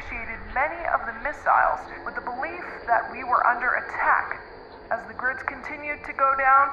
initiated many of the missiles with the belief that we were under attack. As the grids continued to go down,